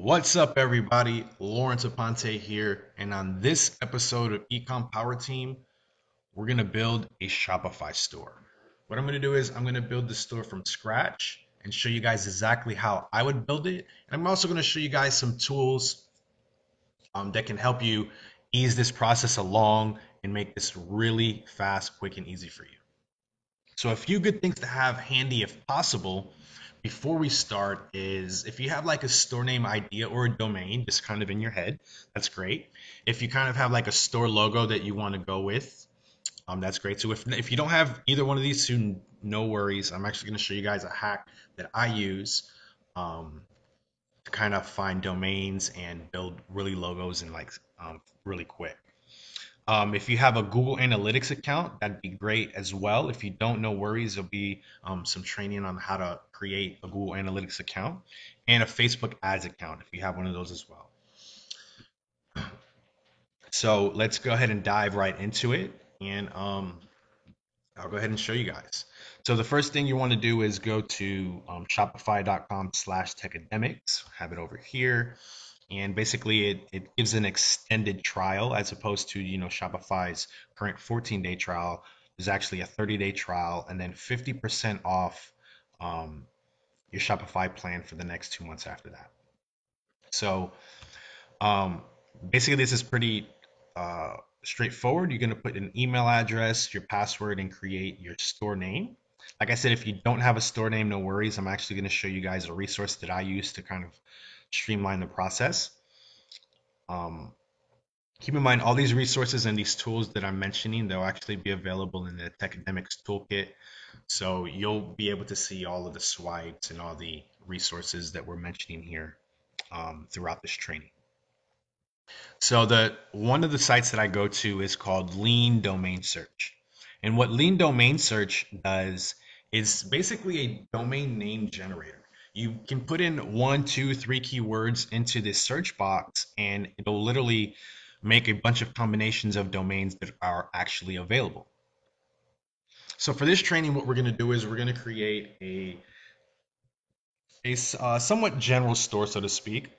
What's up, everybody? Lawrence Aponte here. And on this episode of Ecom Power Team, we're going to build a Shopify store. What I'm going to do is I'm going to build the store from scratch and show you guys exactly how I would build it. And I'm also going to show you guys some tools that can help you ease this process along and make this really fast, quick, and easy for you. So a few good things to have handy if possible before we start is if you have like a store name idea or a domain just kind of in your head, that's great. If you kind of have like a store logo that you want to go with, that's great. So if you don't have either one of these two, no worries. I'm actually going to show you guys a hack that I use to kind of find domains and build really logos and like really quick. If you have a Google Analytics account, that'd be great as well. If you don't, no worries, there'll be some training on how to create a Google Analytics account and a Facebook ads account if you have one of those as well. So let's go ahead and dive right into it, and I'll go ahead and show you guys. So the first thing you want to do is go to shopify.com/Tecademics, have it over here. And basically it gives an extended trial as opposed to, you know, Shopify's current 14-day trial. There's actually a 30-day trial and then 50% off your Shopify plan for the next 2 months after that. So basically this is pretty straightforward. You're going to put an email address, your password, and create your store name. Like I said, if you don't have a store name, no worries. I'm actually going to show you guys a resource that I use to kind of streamline the process. Keep in mind all these resources and these tools that I'm mentioning, they'll actually be available in the Tecademics toolkit. So you'll be able to see all of the swipes and all the resources that we're mentioning here throughout this training. So one of the sites that I go to is called Lean Domain Search. And what Lean Domain Search does is basically a domain name generator. You can put in 1, 2, 3 keywords into this search box, and it'll literally make a bunch of combinations of domains that are actually available. So for this training, what we're going to do is we're going to create a somewhat general store, so to speak.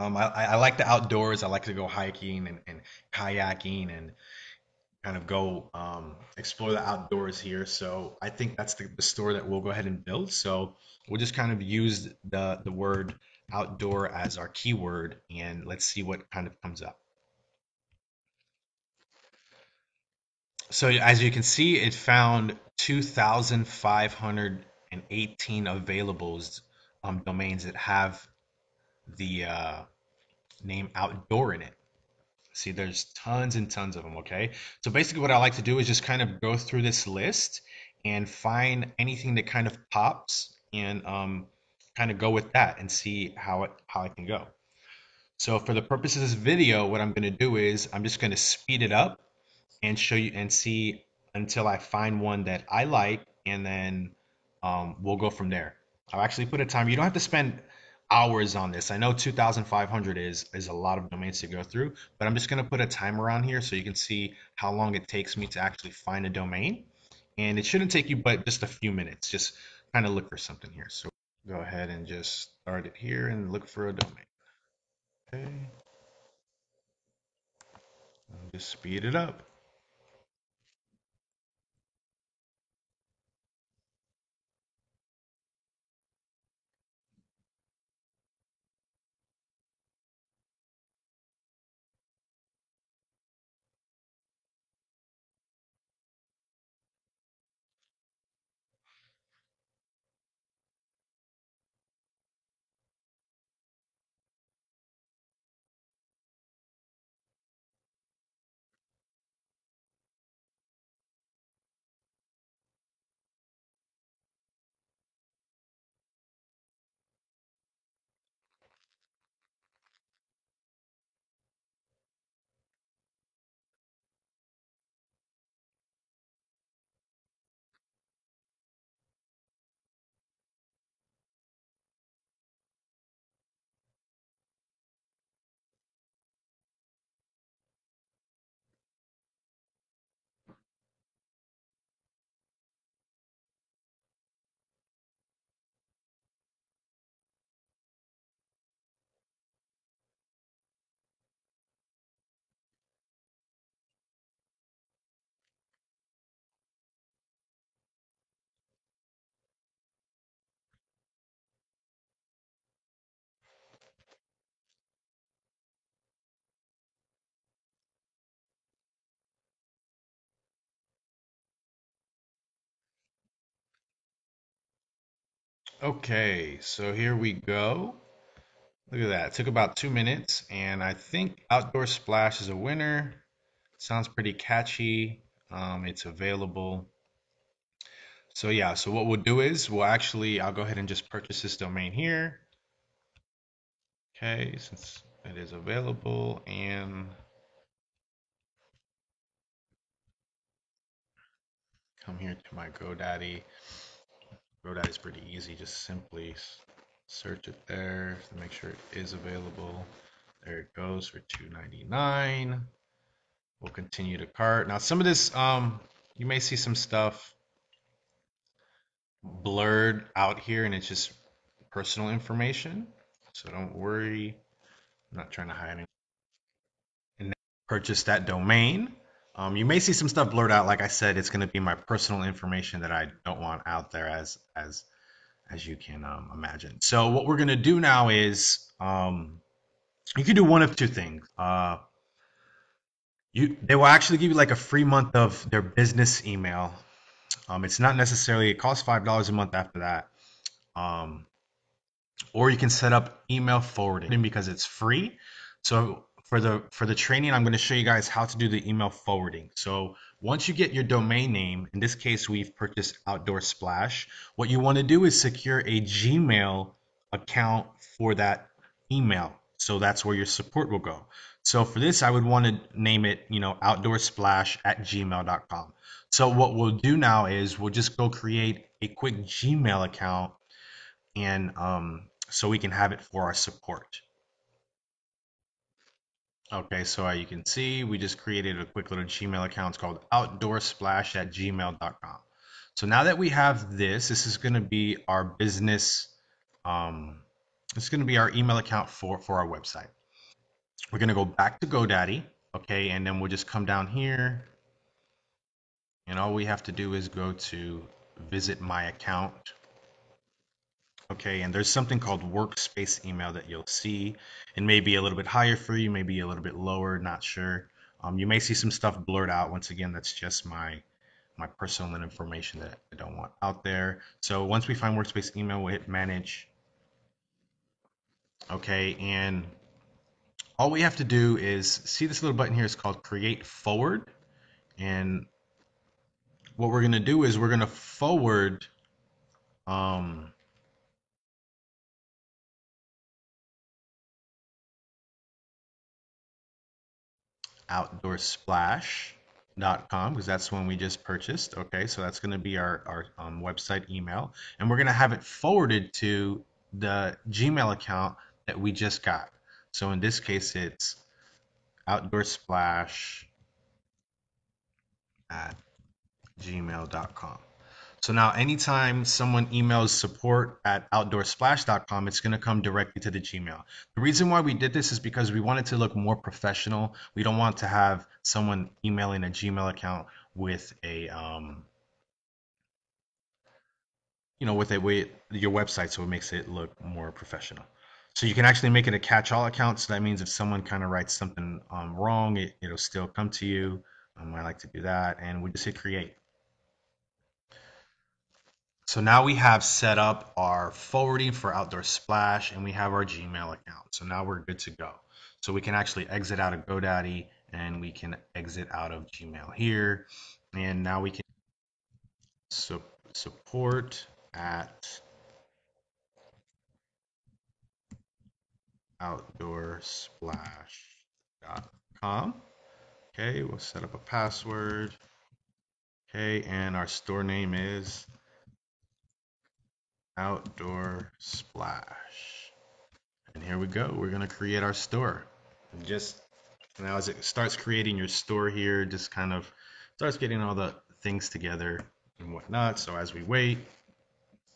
I like the outdoors. I like to go hiking and kayaking and kind of go explore the outdoors here. So I think that's the store that we'll go ahead and build. So we'll just kind of use the word outdoor as our keyword, and let's see what kind of comes up. So as you can see, it found 2,518 availables domains that have the name outdoor in it. See, there's tons and tons of them, okay? So basically what I like to do is just kind of go through this list and find anything that kind of pops and kind of go with that and see how I can go. So for the purpose of this video, what I'm going to do is I'm just going to speed it up and show you and see until I find one that I like, and then we'll go from there. I'll actually put a time. You don't have to spend hours on this. I know 2,500 is a lot of domains to go through, but I'm just going to put a timer on here so you can see how long it takes me to actually find a domain. And it shouldn't take you but just a few minutes. Just kind of look for something here. So go ahead and just start it here and look for a domain. Okay. I'll just speed it up. Okay, so here we go. Look at that. It took about 2 minutes, and I think Outdoor Splash is a winner. Sounds pretty catchy. It's available. So yeah, so what we'll do is I'll go ahead and just purchase this domain here. Okay, since it is available, and come here to my GoDaddy. GoDaddy is pretty easy. Just simply search it there to make sure it is available. There it goes for $2.99. We'll continue to cart. Now some of this, you may see some stuff blurred out here, and it's just personal information. So don't worry, I'm not trying to hide anything. And now purchase that domain. You may see some stuff blurred out. Like I said, it's going to be my personal information that I don't want out there, as you can imagine. So what we're going to do now is you can do one of two things. They will actually give you like a free month of their business email. It's not necessarily, it costs $5 a month after that. Or you can set up email forwarding because it's free. So for the training, I'm going to show you guys how to do the email forwarding. So once you get your domain name, in this case, we've purchased Outdoor Splash. What you want to do is secure a Gmail account for that email. So that's where your support will go. So for this, I would want to name it, you know, outdoorsplash@gmail.com. So what we'll do now is we'll just go create a quick Gmail account, and so we can have it for our support. Okay, so you can see we just created a quick little Gmail account. It's called outdoorsplash@gmail.com. So now that we have this, this is going to be our business. It's going to be our email account for our website. We're going to go back to GoDaddy, okay, and then we'll just come down here, and all we have to do is go to visit my account. Okay, and there's something called workspace email that you'll see. It may be a little bit higher for you, maybe a little bit lower, not sure. You may see some stuff blurred out. Once again, that's just my personal information that I don't want out there. So once we find workspace email, we'll hit manage. Okay, and all we have to do is see this little button here is called create forward. And what we're going to do is we're going to forward outdoorsplash.com, because that's when we just purchased. Okay, so that's going to be our website email, and we're going to have it forwarded to the Gmail account that we just got. So in this case, it's outdoorsplash@gmail.com. So now anytime someone emails support@outdoorsplash.com, it's going to come directly to the Gmail. The reason why we did this is because we wanted to look more professional. We don't want to have someone emailing a Gmail account with a, you know, with your website, so it makes it look more professional. So you can actually make it a catch-all account. So that means if someone kind of writes something wrong, it'll still come to you. I like to do that, and we just hit create. So now we have set up our forwarding for Outdoor Splash, and we have our Gmail account. So now we're good to go. So we can actually exit out of GoDaddy, and we can exit out of Gmail here. And now we can support@outdoorsplash.com. Okay, we'll set up a password. Okay, and our store name is Outdoor Splash, and here we go. We're gonna create our store. And just now, as it starts creating your store here, just kind of starts getting all the things together and whatnot. So as we wait,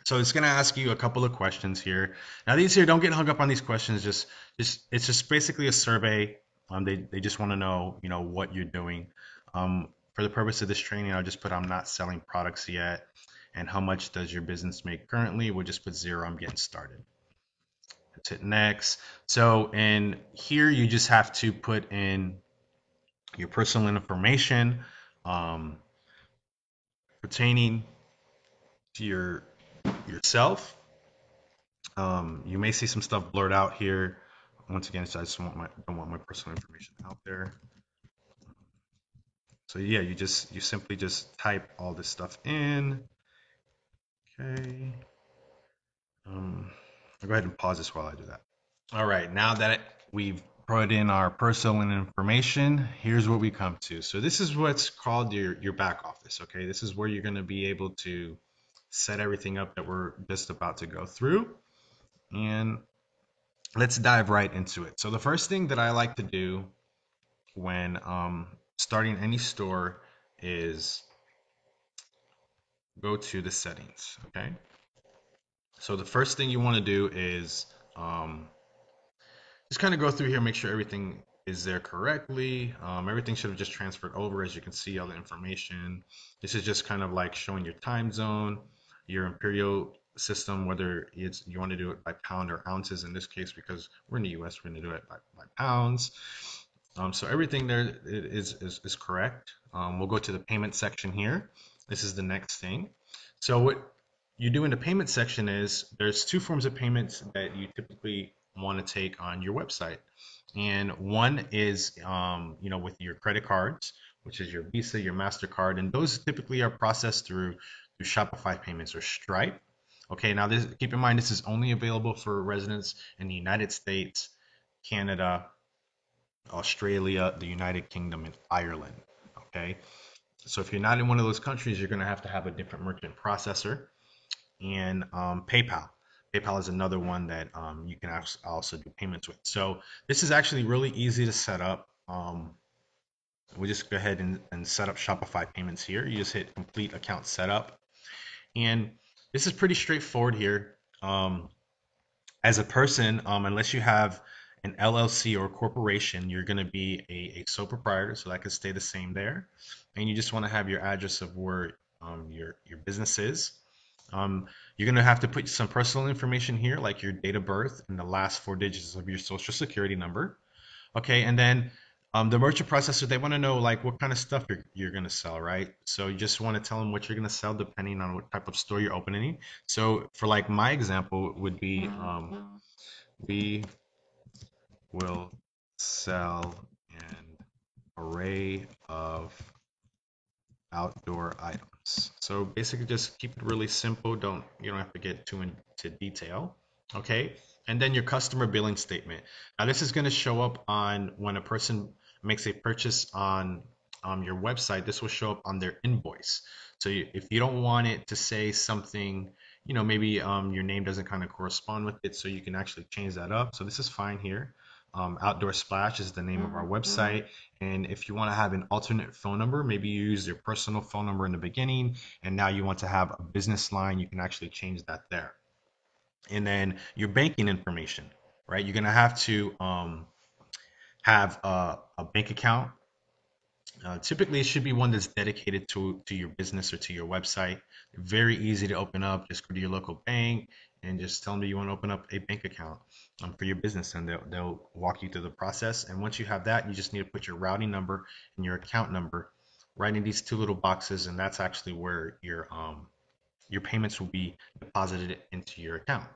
so it's gonna ask you a couple of questions here. Now these here, don't get hung up on these questions. It's just basically a survey. They just want to know, you know, what you're doing. For the purpose of this training, I'll just put I'm not selling products yet. And how much does your business make currently? We'll just put 0, I'm getting started. Let's hit next. So in here, you just have to put in your personal information pertaining to yourself. You may see some stuff blurred out here. Once again, so I just don't want my personal information out there. So yeah, you simply just type all this stuff in. Okay. I'll go ahead and pause this while I do that. All right, now that we've put in our personal information, here's what we come to. So this is what's called your back office, okay? This is where you're gonna be able to set everything up that we're just about to go through. And let's dive right into it. So the first thing that I like to do when starting any store is go to the settings, okay? So the first thing you want to do is just kind of go through here, make sure everything is there correctly. Everything should have just transferred over. As you can see, all the information. This is just kind of like showing your time zone, your imperial system, whether it's you want to do it by pound or ounces. In this case, because we're in the US, we're going to do it by pounds. So everything there is correct. We'll go to the payment section here. This is the next thing. So what you do in the payment section is there's two forms of payments that you typically want to take on your website. And one is, you know, with your credit cards, which is your Visa, your MasterCard, and those typically are processed through Shopify payments or Stripe. Okay, now this, keep in mind, this is only available for residents in the United States, Canada, Australia, the United Kingdom, and Ireland, okay? So if you're not in one of those countries, you're gonna have to have a different merchant processor. And PayPal. PayPal is another one that you can also do payments with. So this is actually really easy to set up. We'll just go ahead and set up Shopify payments here. You just hit complete account setup. And this is pretty straightforward here. As a person, unless you have an LLC or corporation, you're going to be a sole proprietor. So that could stay the same there. And you just want to have your address of where your business is. You're going to have to put some personal information here, like your date of birth and the last four digits of your social security number. Okay. And then, the merchant processor, they want to know like what kind of stuff you're going to sell, right? So you just want to tell them what you're going to sell depending on what type of store you're opening. So for like my example would be, we will sell an array of outdoor items. So basically just keep it really simple. You don't have to get too into detail. Okay. And then your customer billing statement. Now this is going to show up on when a person makes a purchase on your website. This will show up on their invoice. So if you don't want it to say something, you know, maybe your name doesn't kind of correspond with it, so you can actually change that up. So this is fine here. Outdoor Splash is the name of our website. And if you want to have an alternate phone number, maybe you use your personal phone number in the beginning, and now you want to have a business line, you can actually change that there. And then your banking information, right? You're going to have to have a bank account. Typically, it should be one that's dedicated to your business or to your website. Very easy to open up. Just go to your local bank and just tell them that you want to open up a bank account for your business, and they'll walk you through the process. And once you have that, you just need to put your routing number and your account number right in these two little boxes, and that's actually where your payments will be deposited into your account.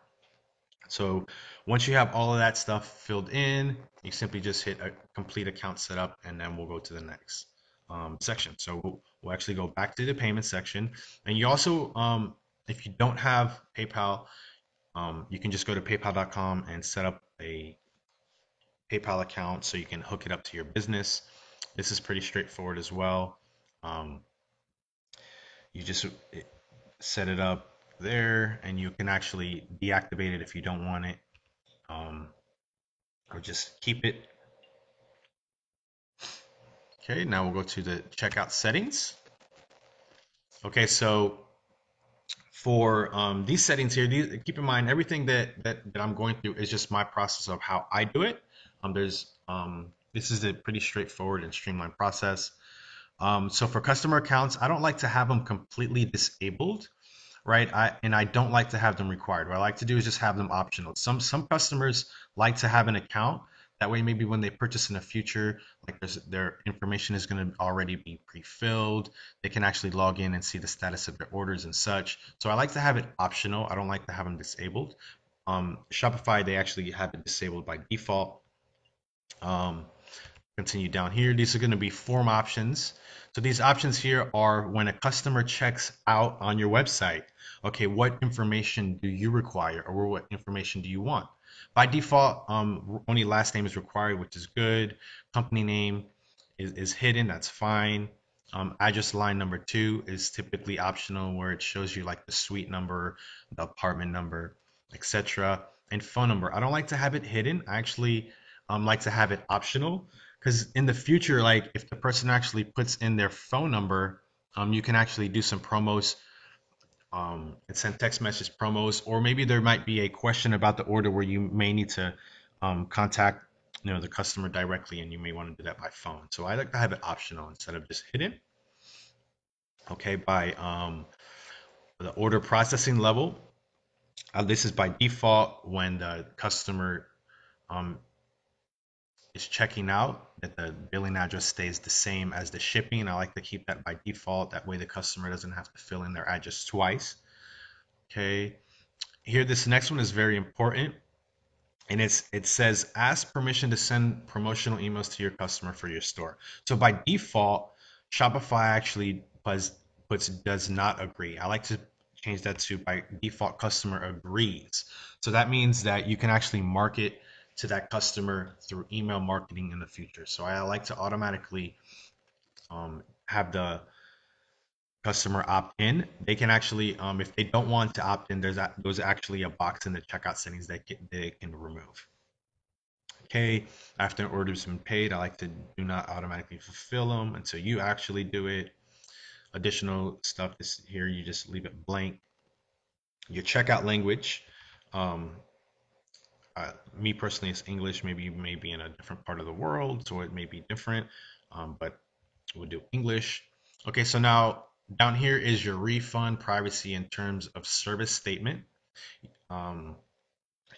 So once you have all of that stuff filled in, you simply just hit a complete account setup, and then we'll go to the next section. So we'll actually go back to the payment section. And you also, if you don't have PayPal, you can just go to paypal.com and set up a PayPal account so you can hook it up to your business. This is pretty straightforward as well. You just set it up there, and you can actually deactivate it if you don't want it, or just keep it. Okay, now we'll go to the checkout settings. Okay, so for these settings here, keep in mind everything that I'm going through is just my process of how I do it. This is a pretty straightforward and streamlined process. So for customer accounts, I don't like to have them completely disabled, right? And I don't like to have them required. What I like to do is just have them optional. Some customers like to have an account. That way, maybe when they purchase in the future, like their information is going to already be pre-filled. They can actually log in and see the status of their orders and such. So I like to have it optional. I don't like to have them disabled. Shopify, they actually have it disabled by default. Continue down here. These are going to be form options. So these options here are when a customer checks out on your website. Okay, what information do you require, or what information do you want? By default, only last name is required, which is good. Company name is hidden. That's fine. Address line number 2 is typically optional, where it shows you like the suite number, the apartment number, etc. And phone number. I don't like to have it hidden. I actually like to have it optional, because in the future, like if the person actually puts in their phone number, you can actually do some promos and send text message promos, or maybe there might be a question about the order where you may need to contact the customer directly, and you may want to do that by phone. So I like to have it optional instead of just hidden. Okay, by the order processing level, this is by default when the customer is checking out, that the billing address stays the same as the shipping. I like to keep that by default. That way the customer doesn't have to fill in their address twice. Okay, here, this next one is very important. And it says, ask permission to send promotional emails to your customer for your store. So by default, Shopify actually does not agree. I like to change that to by default customer agrees. So that means that you can actually market to that customer through email marketing in the future. So I like to automatically have the customer opt in. They can actually, if they don't want to opt in, there's actually a box in the checkout settings that they can remove. Okay, after an order's been paid, I like to do not automatically fulfill them until you actually do it. Additional stuff is here, you just leave it blank. Your checkout language, me personally, it's English. Maybe you may be in a different part of the world, so it may be different, but we'll do English. Okay, so now, down here is your refund, privacy, and terms of service statement.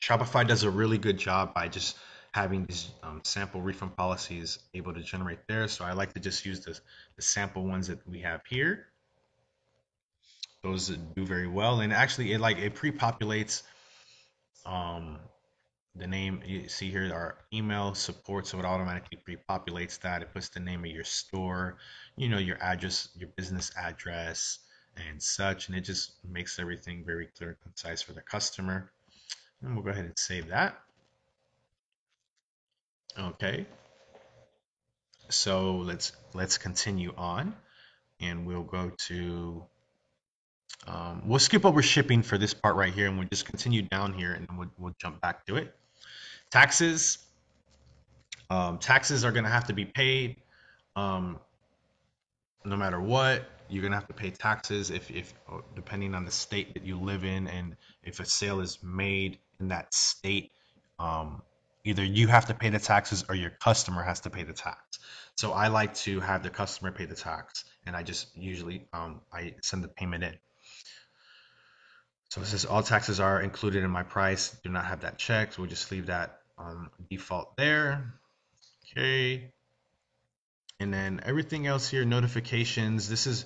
Shopify does a really good job by just having these sample refund policies able to generate there. So I like to just use the sample ones that we have here. Those do very well. And actually, it pre-populates the name. You see here our email support, so it automatically pre-populates that. It puts the name of your store, your address, your business address and such, and it just makes everything very clear and concise for the customer. And we'll go ahead and save that. Okay, so let's continue on, and we'll go to we'll skip over shipping for this part right here, and we'll just continue down here, and we'll jump back to it. Taxes. Taxes are going to have to be paid no matter what. You're going to have to pay taxes if depending on the state that you live in, and if a sale is made in that state, either you have to pay the taxes or your customer has to pay the tax. So I like to have the customer pay the tax, and I just usually I send the payment in. So it says all taxes are included in my price. Do not have that checked. We'll just leave that on default there. Okay. And then everything else here, notifications. This is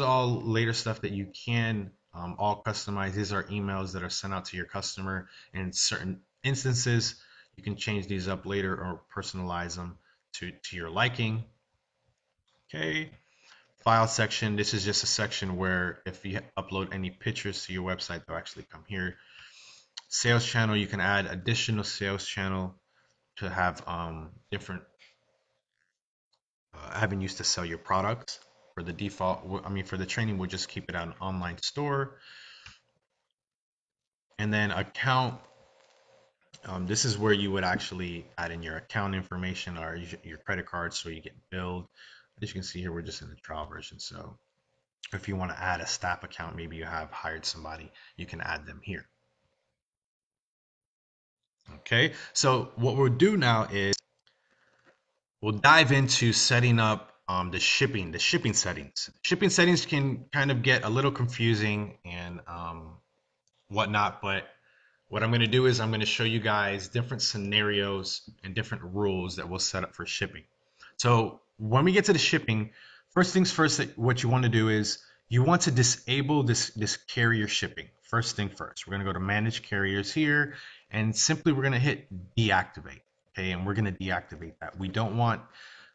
all later stuff that you can all customize. These are emails that are sent out to your customer. In certain instances, you can change these up later or personalize them to your liking. Okay. File section. This is just a section where if you upload any pictures to your website, they'll actually come here. Sales channel. You can add additional sales channel to have different avenues to sell your products. For the default, for the training, we'll just keep it on an online store. And then account. This is where you would actually add in your account information or your credit card, so you get billed. As you can see here, we're just in the trial version. So if you want to add a staff account, maybe you have hired somebody, you can add them here. Okay, so what we'll do now is we'll dive into setting up the shipping settings. Shipping settings can kind of get a little confusing and whatnot, but what I'm going to do is I'm going to show you guys different scenarios and different rules that we'll set up for shipping. So when we get to the shipping, first things first, what you want to do is You want to disable this carrier shipping. First thing first, we're going to go to manage carriers here, and simply we're going to hit deactivate. Okay, and we're going to deactivate that. We don't want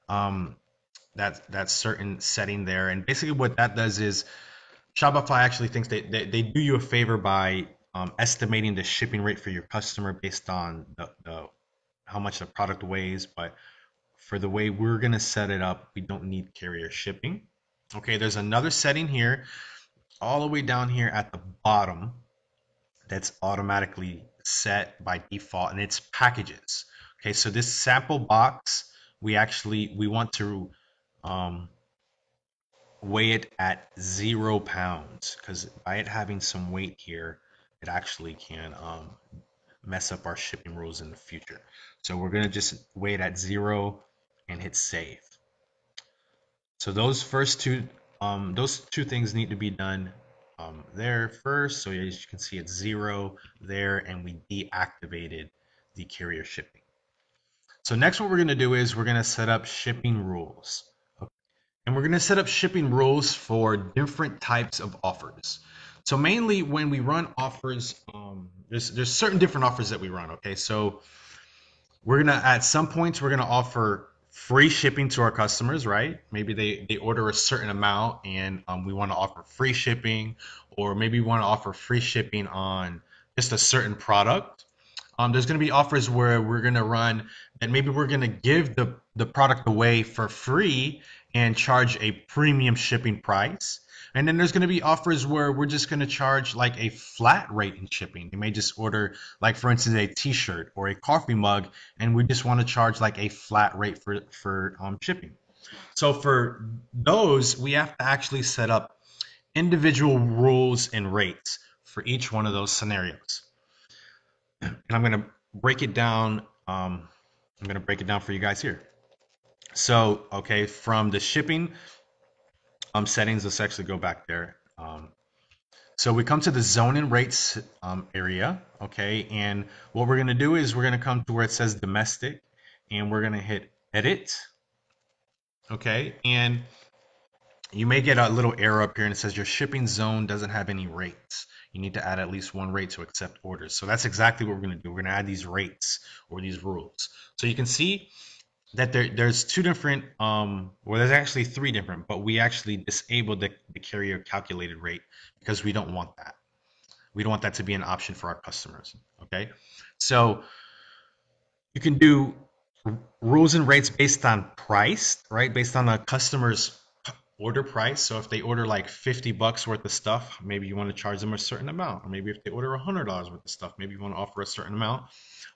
that certain setting there. And basically what that does is Shopify actually thinks they do you a favor by estimating the shipping rate for your customer based on the how much the product weighs. But for the way we're going to set it up, we don't need carrier shipping. Okay, there's another setting here, all the way down here at the bottom, that's automatically set by default, and it's packages. Okay, so this sample box, we want to weigh it at 0 pounds, because by it having some weight here, it actually can mess up our shipping rules in the future. So we're gonna just weigh it at 0 and hit save. So those first two, things need to be done there first. So as you can see, it's 0 there, and we deactivated the carrier shipping. So next, what we're going to do is we're going to set up shipping rules, okay? And we're going to set up shipping rules for different types of offers. So mainly when we run offers, there's certain different offers that we run. Okay, so we're gonna, at some points, we're gonna offer free shipping to our customers, right? Maybe they order a certain amount, and we want to offer free shipping, or maybe we want to offer free shipping on just a certain product. There's going to be offers where we're going to run that maybe we're going to give the product away for free and charge a premium shipping price. And then there's going to be offers where we're just going to charge like a flat rate in shipping. You may just order, like for instance, a t-shirt or a coffee mug, and we just want to charge like a flat rate for shipping. So for those, we have to actually set up individual rules and rates for each one of those scenarios. And I'm going to break it down. I'm going to break it down for you guys here. So, okay, from the shipping settings, let's actually go back there. So we come to the zone and rates area, okay, and what we're going to do is we're going to come to where it says domestic, and we're going to hit edit, okay, and you may get a little error up here, and it says your shipping zone doesn't have any rates. You need to add at least one rate to accept orders. So that's exactly what we're going to do. We're going to add these rates or these rules. So you can see that there's two different, well, there's actually three different, but we actually disabled the carrier calculated rate because we don't want that. We don't want that to be an option for our customers, okay? So you can do rules and rates based on price, right? Based on a customer's order price. So if they order like $50 worth of stuff, maybe you want to charge them a certain amount. Or maybe if they order $100 worth of stuff, maybe you want to offer a certain amount.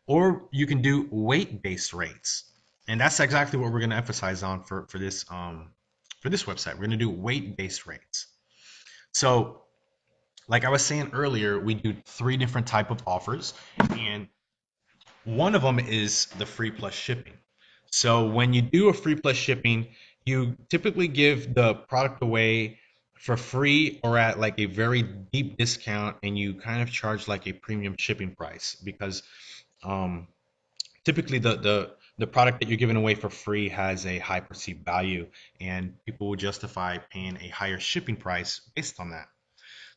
Or you can do weight-based rates. And that's exactly what we're going to emphasize on for this website. We're going to do weight-based rates. So, like I was saying earlier, we do three different type of offers, and one of them is the free plus shipping. So when you do a free plus shipping, you typically give the product away for free or at like a very deep discount, and you kind of charge like a premium shipping price because typically the product that you're giving away for free has a high perceived value, and people will justify paying a higher shipping price based on that.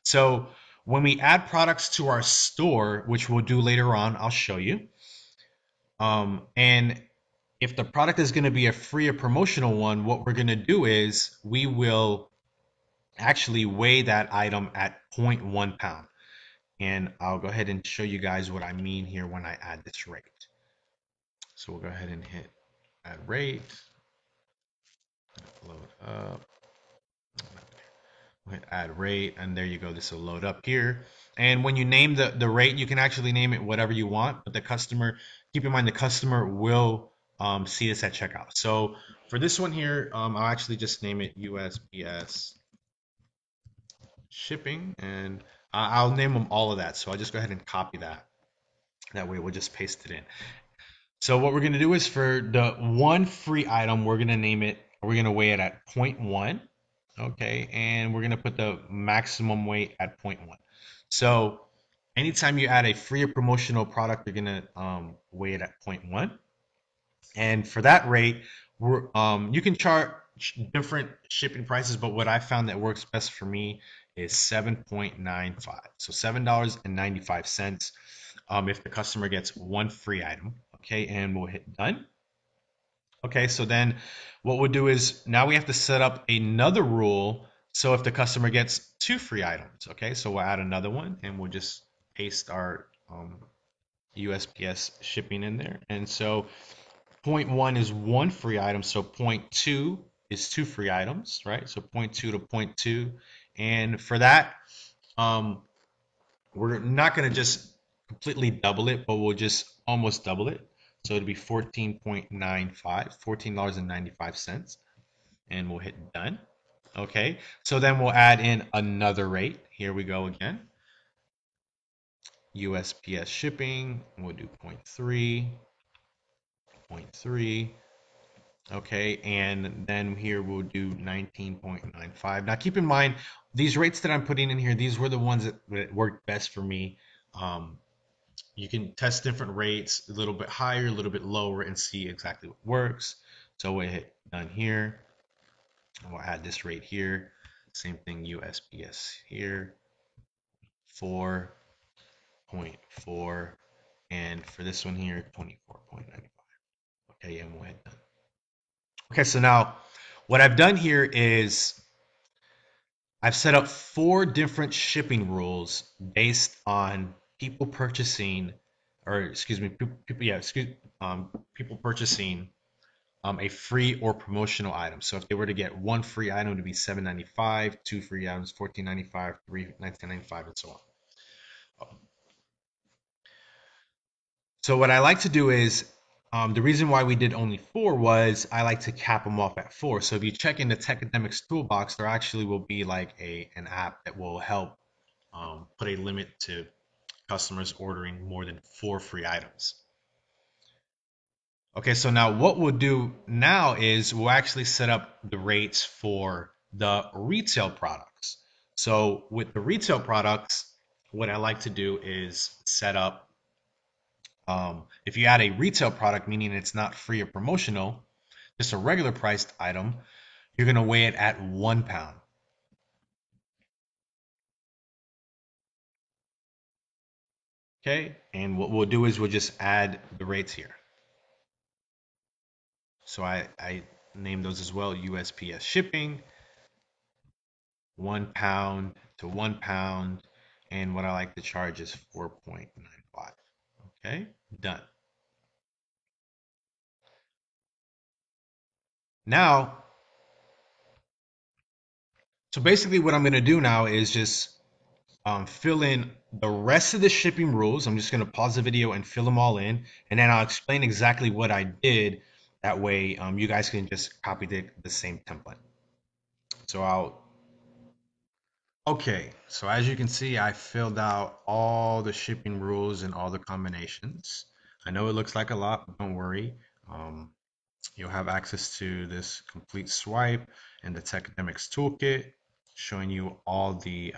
So when we add products to our store, which we'll do later on, I'll show you. And if the product is going to be a free or promotional one, what we're going to do is we will actually weigh that item at 0.1 pound. And I'll go ahead and show you guys what I mean here when I add this rate. So we'll go ahead and hit add rate, load up, we'll hit add rate, and there you go, this will load up here. And when you name the rate, you can actually name it whatever you want, but the customer, keep in mind the customer will see this at checkout. So for this one here, I'll actually just name it USPS shipping, and I'll name them all of that. So I'll just go ahead and copy that. That way we'll just paste it in. So what we're going to do is for the one free item, we're going to name it, we're going to weigh it at 0.1, okay, and we're going to put the maximum weight at 0.1. So anytime you add a free or promotional product, you're going to weigh it at 0.1. And for that rate, you can different shipping prices, but what I found that works best for me is 7.95. So $7.95 if the customer gets one free item. Okay, and we'll hit done. Okay, so then what we'll do is now we have to set up another rule. So if the customer gets two free items, okay, so we'll add another one and we'll just paste our USPS shipping in there. And so 0.1 is one free item, so 0.2 is two free items, right? So 0.2 to 0.2. And for that, we're not going to just completely double it, but we'll just almost double it. So it'll be $14.95, and we'll hit done. Okay, so then we'll add in another rate. Here we go again. USPS shipping, we'll do 0.3. Okay, and then here we'll do 19.95. Now keep in mind, these rates that I'm putting in here, these were the ones that worked best for me. You can test different rates, a little bit higher, a little bit lower, and see exactly what works. So we'll hit done here. We'll add this rate here. Same thing, USPS here, 4.4. And for this one here, 24.95. Okay, and we'll hit done. Okay, so now what I've done here is I've set up four different shipping rules based on people purchasing, people purchasing a free or promotional item. So if they were to get one free item, it would be $7.95, two free items, $14.95, three, $19.95, and so on. So what I like to do is, the reason why we did only four was I like to cap them off at four. So if you check in the Tecademics toolbox, there actually will be like an app that will help put a limit to customers ordering more than four free items. Okay, so now what we'll do now is we'll actually set up the rates for the retail products. So with the retail products, what I like to do is set up, if you add a retail product, meaning it's not free or promotional, just a regular priced item, you're going to weigh it at 1 pound. Okay, and what we'll do is we'll just add the rates here. So I named those as well, USPS shipping, 1 pound to 1 pound, and what I like to charge is 4.95. Okay, done. Now, so basically what I'm going to do now is just fill in the rest of the shipping rules. I'm just going to pause the video and fill them all in, and then I'll explain exactly what I did. That way you guys can just copy the same template. So okay, so as you can see, I filled out all the shipping rules and all the combinations. I know it looks like a lot, but don't worry. You'll have access to this complete swipe and the Tecademics toolkit, showing you all the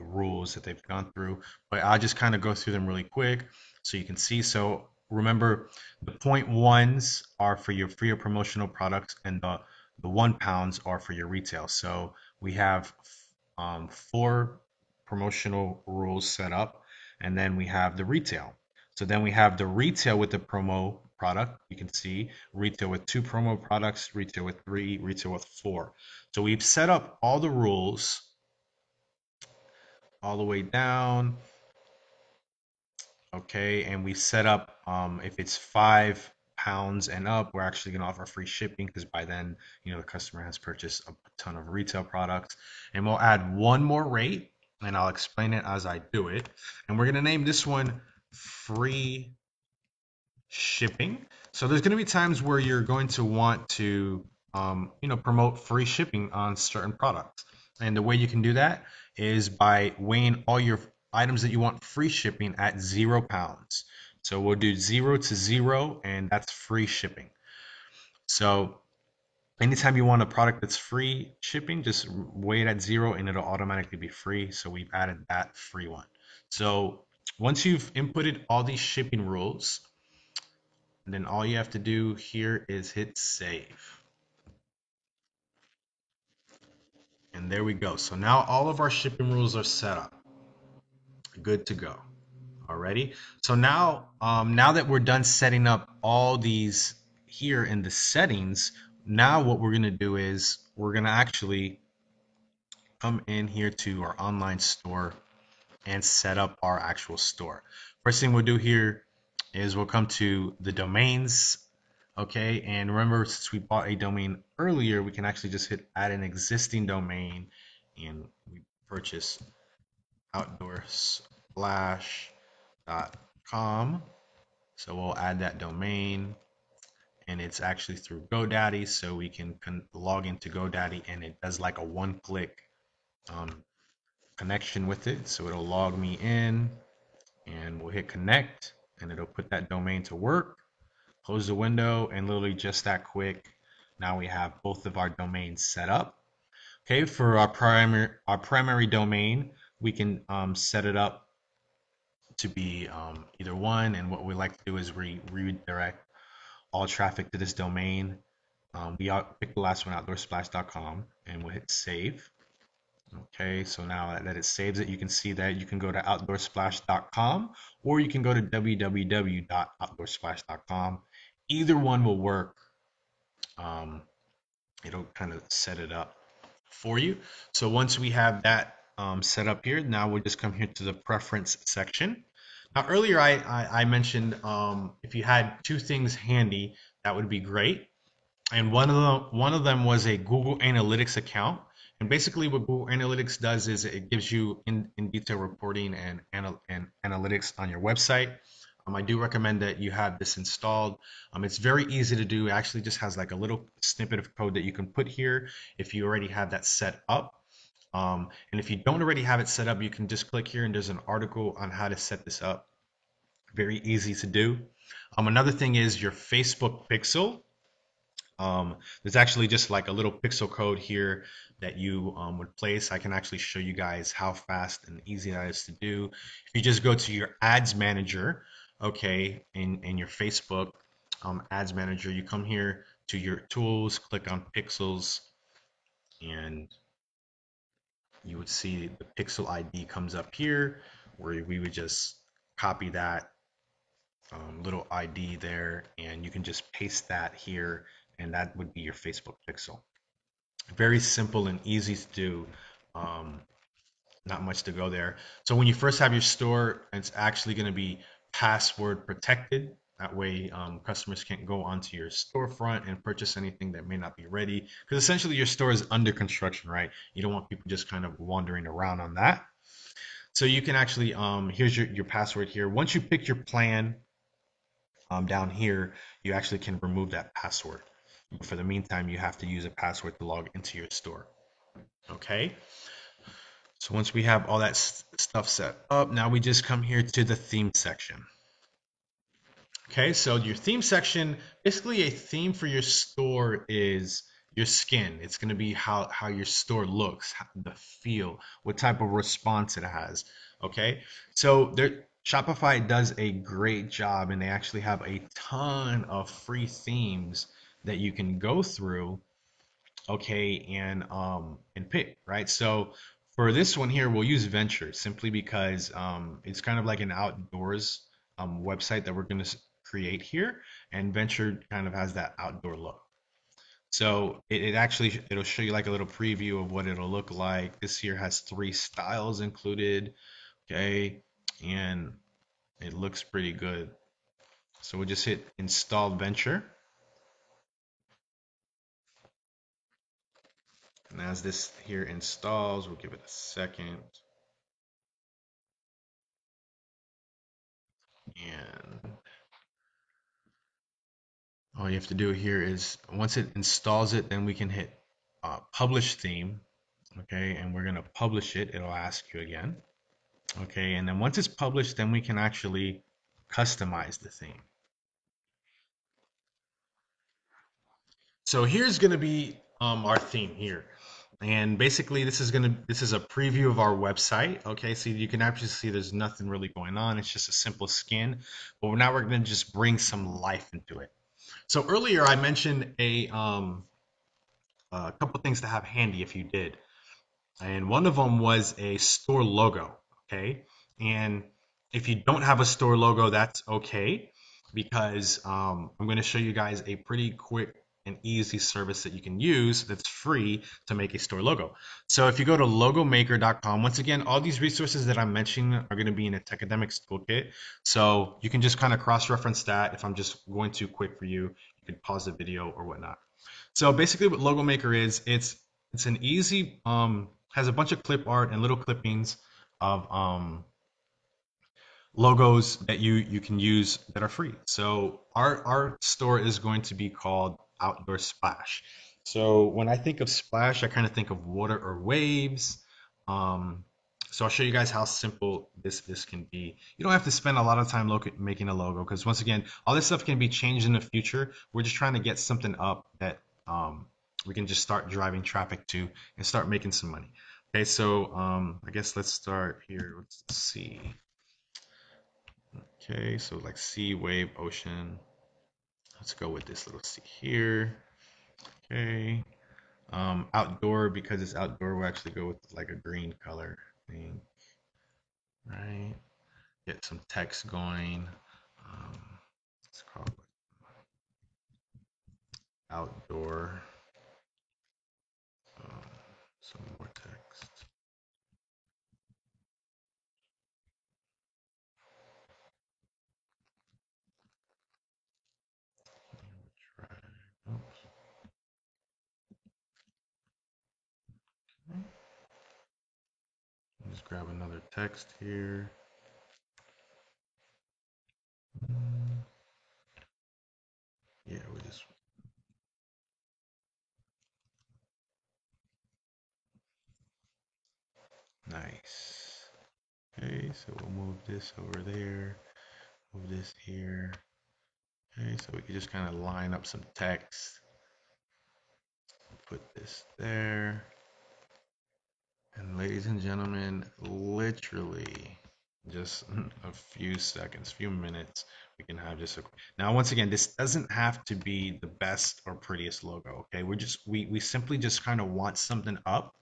rules that they've gone through, but I'll just kind of go through them really quick so you can see. So remember, the 0.1s are for your free or promotional products, and the 1 pounds are for your retail. So we have four promotional rules set up, and then we have the retail. So then we have the retail with the promo product. You can see retail with two promo products, retail with three, retail with four. So we've set up all the rules all the way down. Okay, and we set up if it's 5 pounds and up, we're actually going to offer free shipping, because by then, you know, the customer has purchased a ton of retail products. And we'll add one more rate, and I'll explain it as I do it. And we're going to name this one free shipping. So there's going to be times where you're going to want to you know, promote free shipping on certain products, and the way you can do that is by weighing all your items that you want free shipping at 0 pounds. So we'll do 0 to 0, and that's free shipping. So anytime you want a product that's free shipping, just weigh it at 0 and it'll automatically be free. So we've added that free one. So once you've inputted all these shipping rules, then all you have to do here is hit save. And there we go. So now all of our shipping rules are set up. Good to go. Alrighty. So now, now that we're done setting up all these here in the settings, now what we're going to do is we're going to actually come in here to our online store and set up our actual store. First thing we'll do here is we'll come to the domains. Okay, and remember, since we bought a domain earlier, we can actually just hit add an existing domain, and we purchase outdoorsplash.com. So we'll add that domain, and it's actually through GoDaddy, so we can log into GoDaddy, and it does like a one-click connection with it. So it'll log me in, and we'll hit connect, and it'll put that domain to work. Close the window, and literally just that quick, now we have both of our domains set up. Okay, for our primary domain, we can set it up to be either one, and what we like to do is redirect all traffic to this domain. We pick the last one, outdoorsplash.com, and we'll hit save. Okay, so now that it saves it, you can see that you can go to outdoorsplash.com, or you can go to www.outdoorsplash.com. Either one will work. It'll kind of set it up for you. So once we have that set up here, now we'll just come here to the preference section. Now earlier I mentioned if you had two things handy, that would be great. And one of them was a Google Analytics account. And basically what Google Analytics does is it gives you in-detail reporting and analytics on your website. I do recommend that you have this installed. It's very easy to do. It actually just has like a little snippet of code that you can put here if you already have that set up. And if you don't already have it set up, you can just click here and there's an article on how to set this up. Very easy to do. Another thing is your Facebook pixel. There's actually just like a little pixel code here that you would place. I can actually show you guys how fast and easy that is to do. If you just go to your ads manager, okay, in your Facebook ads manager, you come here to your tools, click on pixels, and you would see the pixel ID comes up here where we would just copy that little ID there, and you can just paste that here. And that would be your Facebook pixel. Very simple and easy to do. Not much to go there. So when you first have your store, it's actually going to be password protected. That way customers can't go onto your storefront and purchase anything that may not be ready. Because essentially your store is under construction, right? You don't want people just kind of wandering around on that. So you can actually, here's your password here. Once you pick your plan down here, you actually can remove that password. For the meantime, you have to use a password to log into your store. Okay, so once we have all that stuff set up, now we just come here to the theme section. Okay, so your theme section, basically a theme for your store is your skin. It's going to be how your store looks, the feel, what type of response it has. Okay, so there, Shopify does a great job, and they actually have a ton of free themes that you can go through, okay, and pick, right? So for this one here, we'll use Venture simply because it's kind of like an outdoors website that we're going to create here, and Venture kind of has that outdoor look. So it'll show you like a little preview of what it'll look like. This here has 3 styles included, okay, and it looks pretty good. So we'll just hit install Venture. And as this here installs, we'll give it a second. And all you have to do here is once it installs it, then we can hit publish theme. Okay, and we're going to publish it. It'll ask you again. Okay, and then once it's published, then we can actually customize the theme. So here's going to be our theme here, and basically this is a preview of our website. Okay, so you can actually see there's nothing really going on. It's just a simple skin, but now we're going to just bring some life into it. So earlier I mentioned a couple things to have handy if you did. And one of them was a store logo, okay? And if you don't have a store logo, that's okay, because I'm going to show you guys a pretty quick and easy service that you can use that's free to make a store logo. So if you go to logomaker.com, once again, all these resources that I'm mentioning are going to be in a Tecademics toolkit. So you can just kind of cross-reference that. If I'm just going too quick for you, you can pause the video or whatnot. So basically what Logomaker is, it's an easy, has a bunch of clip art and little clippings of logos that you can use that are free. So our store is going to be called Outdoor Splash. So when I think of splash, I kind of think of water or waves. So I'll show you guys how simple this can be. You don't have to spend a lot of time making a logo, because once again, all this stuff can be changed in the future. We're just trying to get something up that we can just start driving traffic to and start making some money. Okay, so I guess let's start here. Let's see. Okay, so like sea, wave, ocean. Let's go with this little C here. Okay. Outdoor, because it's outdoor, we'll actually go with like a green color thing. Right. Get some text going. Let's call it outdoor. Some more text. Just grab another text here. Yeah, we just. Nice. Okay, so we'll move this over there. Move this here. Okay, so we can just kind of line up some text. Put this there. And ladies and gentlemen, literally just a few seconds, few minutes, we can have just a, now once again, this doesn't have to be the best or prettiest logo, okay? We're just, we simply just kind of want something up,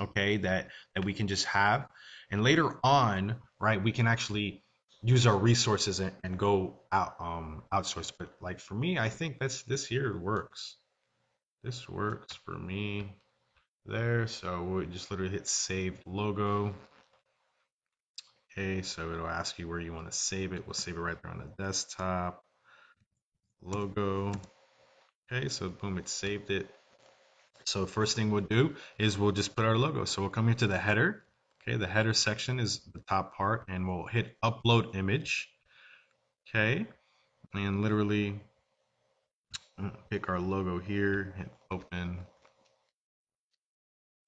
okay, that we can just have. And later on, right, we can actually use our resources and go out, outsource. But like for me, I think this here works. This works for me. There, so we'll just literally hit save logo. Okay, so it'll ask you where you want to save it. We'll save it right there on the desktop. Logo. Okay, so boom, it saved it. So first thing we'll do is we'll just put our logo. So we'll come into the header. Okay, the header section is the top part, and we'll hit upload image. Okay, and literally pick our logo here, hit open.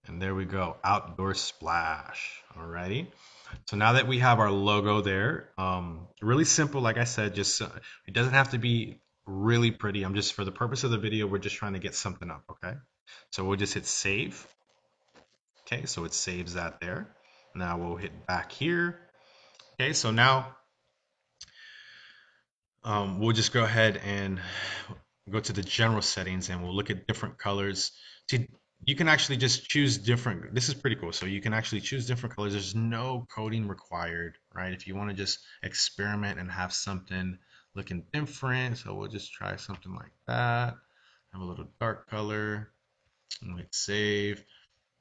And there we go, Outdoor Splash. Alrighty. So now that we have our logo there, really simple, like I said, just it doesn't have to be really pretty. I'm just, for the purpose of the video, we're just trying to get something up, okay? So we'll just hit save. Okay, so it saves that there. Now we'll hit back here. Okay, so now we'll just go ahead and go to the general settings, and we'll look at different colors. See, you can actually just choose different, this is pretty cool. So you can actually choose different colors. There's no coding required, right? If you want to just experiment and have something looking different. So we'll just try something like that. Have a little dark color and hit save.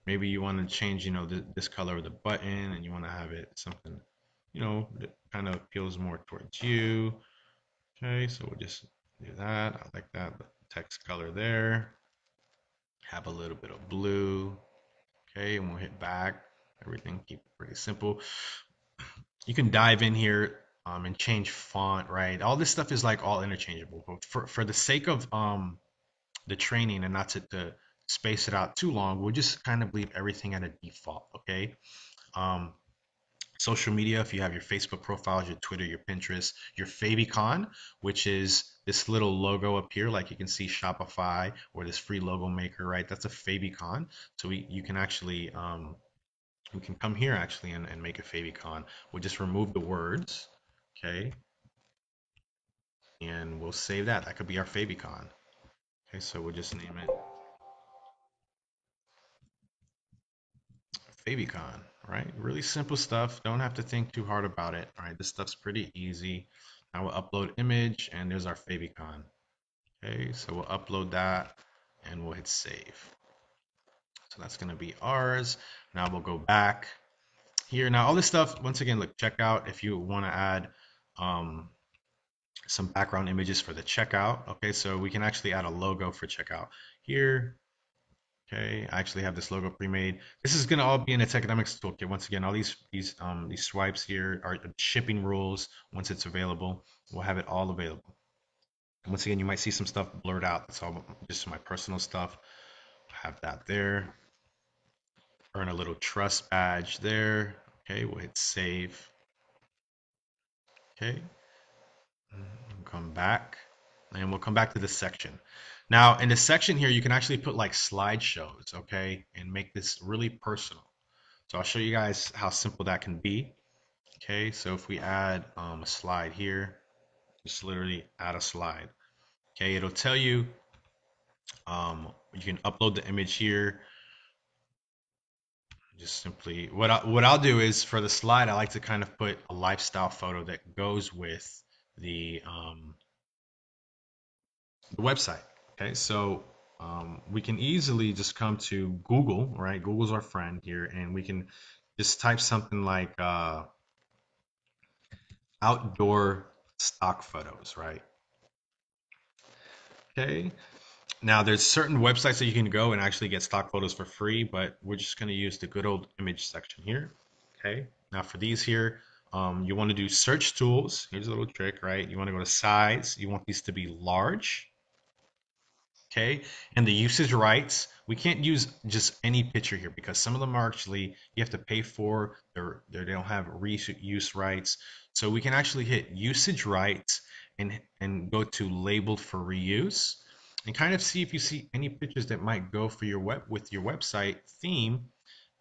Maybe you want to change, you know, this color of the button, and you want to have it something, you know, that kind of appeals more towards you. Okay, so we'll just do that. I like that text color there. Have a little bit of blue, okay, and we'll hit back. Everything keep it pretty simple. You can dive in here and change font, right? All this stuff is like all interchangeable, but for the sake of the training and not to space it out too long, we'll just kind of leave everything at a default, okay? Social media, if you have your Facebook profiles, your Twitter, your Pinterest, your favicon, which is this little logo up here, like you can see Shopify or this free logo maker, right? That's a favicon. So you can actually, we can come here actually and make a favicon. We'll just remove the words, okay? And we'll save that. That could be our favicon. Okay, so we'll just name it Fabicon, right? Really simple stuff. Don't have to think too hard about it. All right, this stuff's pretty easy. I will upload image, and there's our Fabicon. Okay, so we'll upload that, and we'll hit save. So that's going to be ours. Now we'll go back here. Now all this stuff, once again, look, check out if you want to add some background images for the checkout. Okay, so we can actually add a logo for checkout here. Okay, I actually have this logo pre-made. This is going to all be in a Tecademics toolkit. Once again, all these swipes here are shipping rules. Once it's available, we'll have it all available. And once again, you might see some stuff blurred out. That's all just my personal stuff. I have that there. Earn a little trust badge there. Okay, we'll hit save. Okay, we'll come back, and we'll come back to this section. Now, in this section here, you can actually put like slideshows, okay, and make this really personal. So I'll show you guys how simple that can be. Okay, so if we add a slide here, just literally add a slide. Okay, it'll tell you, you can upload the image here. Just simply, what I'll do is for the slide, I like to kind of put a lifestyle photo that goes with the website. Okay, so we can easily just come to Google, right? Google's our friend here, and we can just type something like outdoor stock photos, right? Okay, now there's certain websites that you can go and actually get stock photos for free, but we're just going to use the good old image section here. Okay, now for these here, you want to do search tools. Here's a little trick, right? You want to go to size. You want these to be large. Okay, and the usage rights, we can't use just any picture here because some of them are actually, you have to pay for, they don't have reuse rights. So we can actually hit usage rights and go to labeled for reuse and kind of see if you see any pictures that might go for your website theme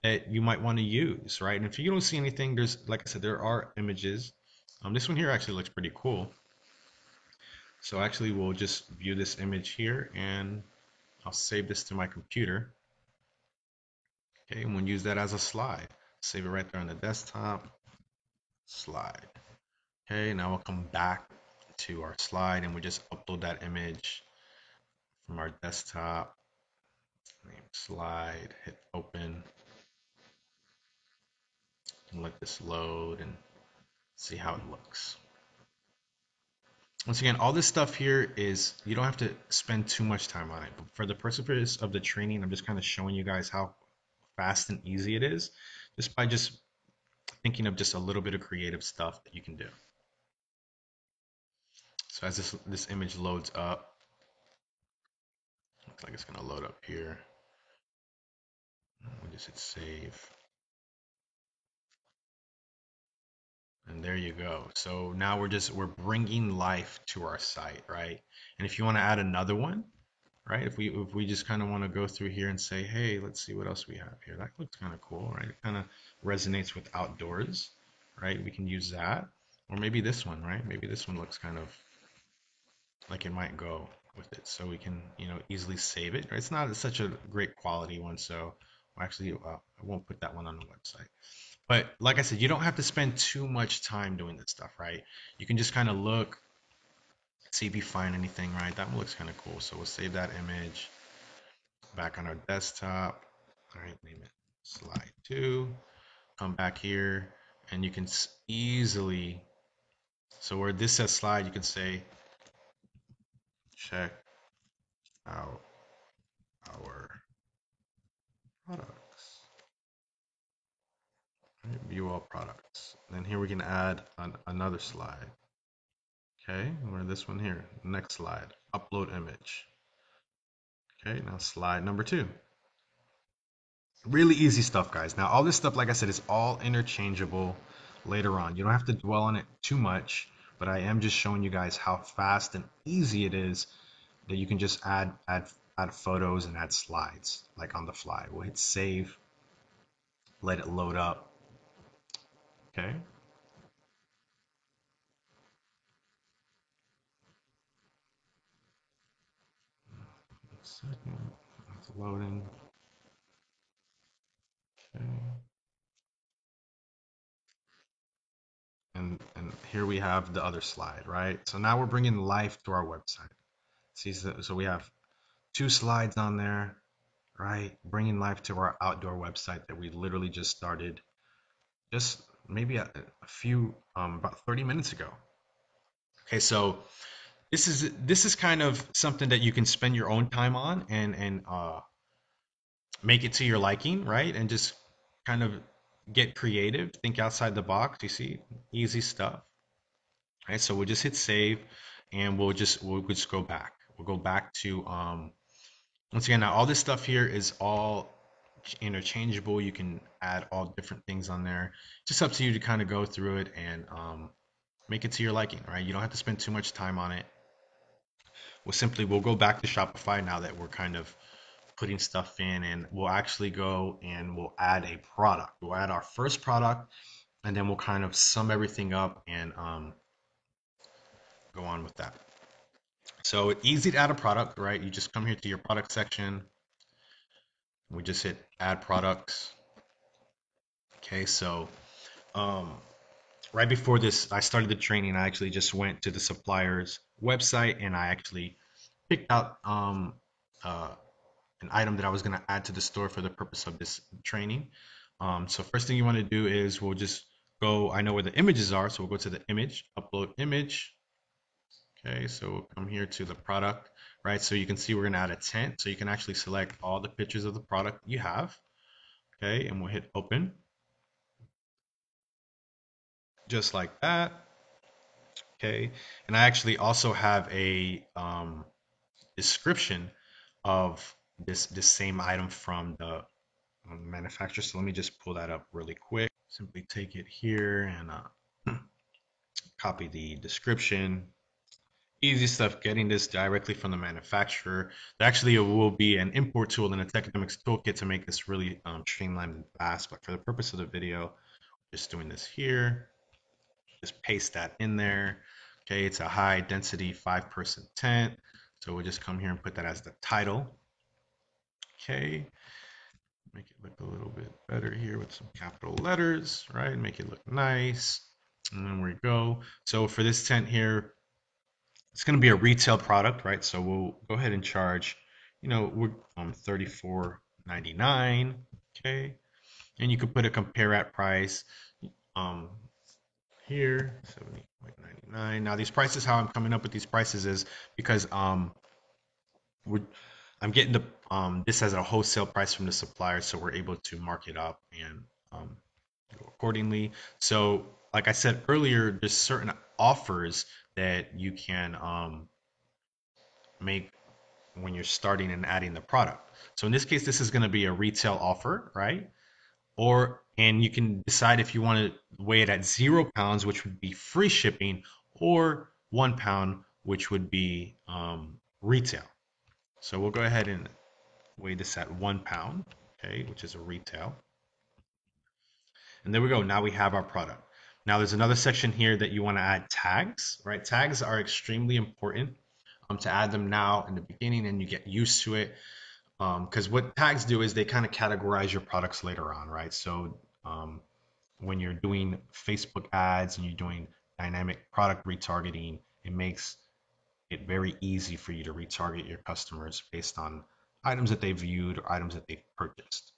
that you might want to use, right? And if you don't see anything, there's, like I said, there are images. This one here actually looks pretty cool. So actually, we'll just view this image here, and I'll save this to my computer. Okay, and we'll use that as a slide. Save it right there on the desktop. Slide. Okay, now we'll come back to our slide, and we'll just upload that image from our desktop. Name slide, hit open. And let this load and see how it looks. Once again, all this stuff here is, you don't have to spend too much time on it. But for the purpose of the training, I'm just kind of showing you guys how fast and easy it is, just by just thinking of just a little bit of creative stuff that you can do. So as this image loads up, looks like it's going to load up here. We'll just hit save. And there you go. So now we're bringing life to our site, right? And if you want to add another one, right? If we just kind of want to go through here and say, hey, let's see what else we have here. That looks kind of cool, right? It kind of resonates with outdoors, right? We can use that, or maybe this one, right? Maybe this one looks kind of like it might go with it. So we can, you know, easily save it. It's not such a great quality one, so actually, I won't put that one on the website. But like I said, you don't have to spend too much time doing this stuff, right? You can just kind of look, see if you find anything, right? That one looks kind of cool. So we'll save that image back on our desktop. All right, name it slide 2. Come back here, and you can easily, so where this says slide, you can say, check out our product. View all products. Then here we can add another slide. Okay, where this one here. Next slide. Upload image. Okay, now slide number 2. Really easy stuff, guys. Now all this stuff, like I said, is all interchangeable later on. You don't have to dwell on it too much, but I am just showing you guys how fast and easy it is that you can just add photos and add slides like on the fly. We'll hit save. Let it load up. Okay. One second, it's loading. Okay. And here we have the other slide, right? So now we're bringing life to our website. See, so we have two slides on there, right? Bringing life to our outdoor website that we literally just started just maybe about 30 minutes ago. Okay, so this is kind of something that you can spend your own time on and make it to your liking, right? And just kind of get creative, think outside the box. You see, easy stuff. All right, so we'll just hit save, and we'll just go back. We'll go back to once again. Now all this stuff here is all interchangeable. You can add all different things on there. Just up to you to kind of go through it and make it to your liking, right? You don't have to spend too much time on it. We'll go back to Shopify now that we're kind of putting stuff in, and we'll actually go and we'll add a product. We'll add our first product, and then we'll kind of sum everything up and go on with that. So it's easy to add a product, right? You just come here to your product section. We just hit add products. Okay, so right before this, I started the training. I actually just went to the supplier's website and I actually picked out an item that I was going to add to the store for the purpose of this training. So first thing you want to do is we'll just go, I know where the images are, so we'll go to the image, upload image. Okay, so we'll come here to the product, right? So you can see we're going to add a tent, so you can actually select all the pictures of the product you have. Okay, and we'll hit open. Just like that. Okay, and I actually also have a description of this same item from the manufacturer. So let me just pull that up really quick. Simply take it here and copy the description. Easy stuff, getting this directly from the manufacturer. There actually will be an import tool and a Tecademics toolkit to make this really streamlined and fast, but for the purpose of the video, just doing this here. Just paste that in there. Okay, it's a high density 5-person tent. So we'll just come here and put that as the title. Okay, make it look a little bit better here with some capital letters, right? Make it look nice. And then we go. So for this tent here, it's going to be a retail product, right? So we'll go ahead and charge, you know, we're $34.99. Okay, and you could put a compare at price here, $70.99. Now these prices, how I'm coming up with these prices is because I'm getting the this as a wholesale price from the supplier, so we're able to mark it up and go accordingly. So like I said earlier, there's certain offers that you can make when you're starting and adding the product. So in this case, this is going to be a retail offer, right? And you can decide if you want to weigh it at 0 pounds, which would be free shipping, or 1 pound, which would be retail. So we'll go ahead and weigh this at 1 pound, okay, which is a retail. And there we go. Now we have our product. Now there's another section here that you want to add tags, right? Tags are extremely important to add them now in the beginning, and you get used to it because what tags do is they kind of categorize your products later on, right? So when you're doing Facebook ads and you're doing dynamic product retargeting, it makes it very easy for you to retarget your customers based on items that they viewed or items that they've purchased.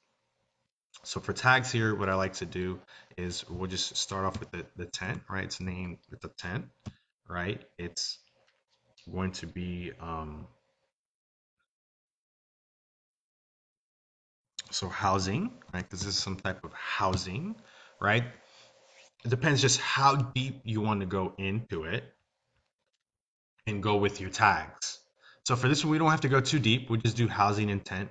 So for tags here, what I like to do is we'll just start off with the tent, right? It's named with the tent, right? It's going to be so housing, right? This is some type of housing, right? It depends just how deep you want to go into it and go with your tags. So for this one, we don't have to go too deep. We'll just do housing and tent,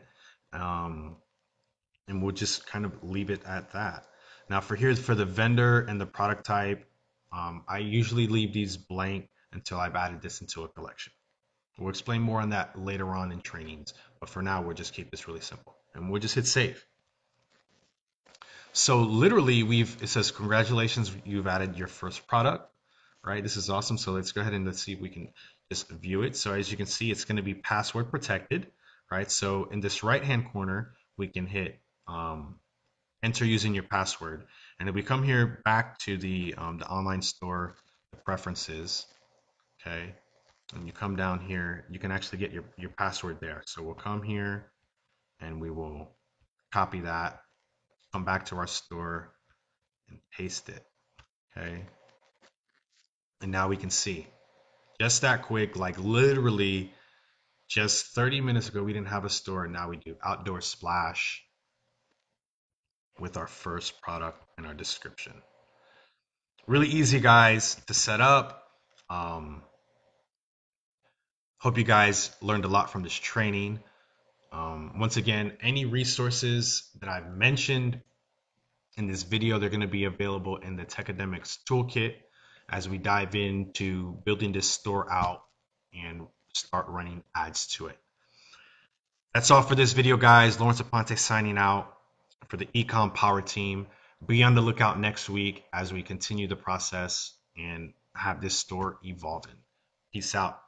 and we'll just kind of leave it at that. Now for here, for the vendor and the product type, I usually leave these blank until I've added this into a collection. We'll explain more on that later on in trainings, but for now, we'll just keep this really simple, and we'll just hit save. So literally, it says, congratulations, you've added your first product. Right, this is awesome. So let's go ahead and let's see if we can just view it. So as you can see, it's going to be password protected, right? So in this right-hand corner, we can hit enter using your password, and if we come here back to the online store, preferences, okay, and you come down here, you can actually get your password there. So we'll come here and we will copy that, come back to our store and paste it, okay? And now we can see, just that quick, like literally just 30 minutes ago, we didn't have a store, and now we do. Outdoor Splash with our first product and our description. Really easy, guys, to set up. Hope you guys learned a lot from this training. Once again, any resources that I've mentioned in this video, they're going to be available in the Tecademics toolkit as we dive into building this store out and start running ads to it. That's all for this video, guys. Lawrence Aponte signing out for the Ecom Power Team. Be on the lookout next week as we continue the process and have this store evolving. Peace out.